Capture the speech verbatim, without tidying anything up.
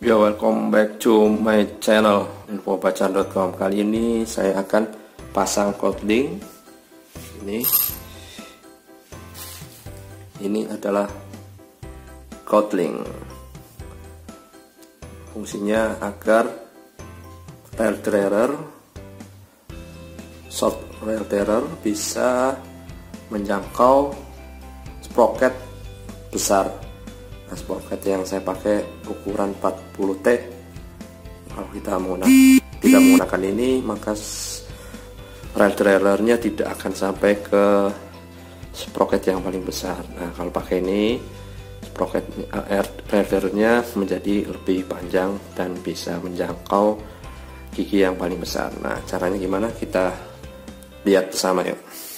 Yo, welcome back to my channel info bacaan dot com. Kali ini saya akan pasang Goatlink. Ini ini adalah Goatlink. Fungsinya agar rail trailer, short rail trailer bisa menjangkau sprocket besar. Nah, sprocket yang saya pakai ukuran empat puluh T. Kalau kita menggunakan, tidak menggunakan ini, maka rail trailernya tidak akan sampai ke sprocket yang paling besar. Nah, kalau pakai ini, sprocket rail trailernya menjadi lebih panjang dan bisa menjangkau gigi yang paling besar. Nah, caranya gimana? Kita lihat bersama, yuk.